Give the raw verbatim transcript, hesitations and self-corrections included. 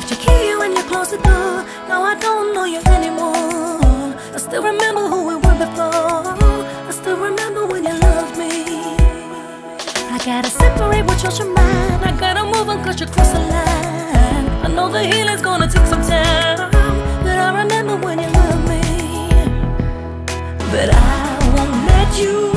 left your key when you closed the door. Now I don't know you anymore. I still remember who we were before. I still remember when you loved me. I gotta separate what you're your mind. I gotta move on cause you crossed the line. I know the healing's gonna take some time, but I remember when you loved me. But I won't let you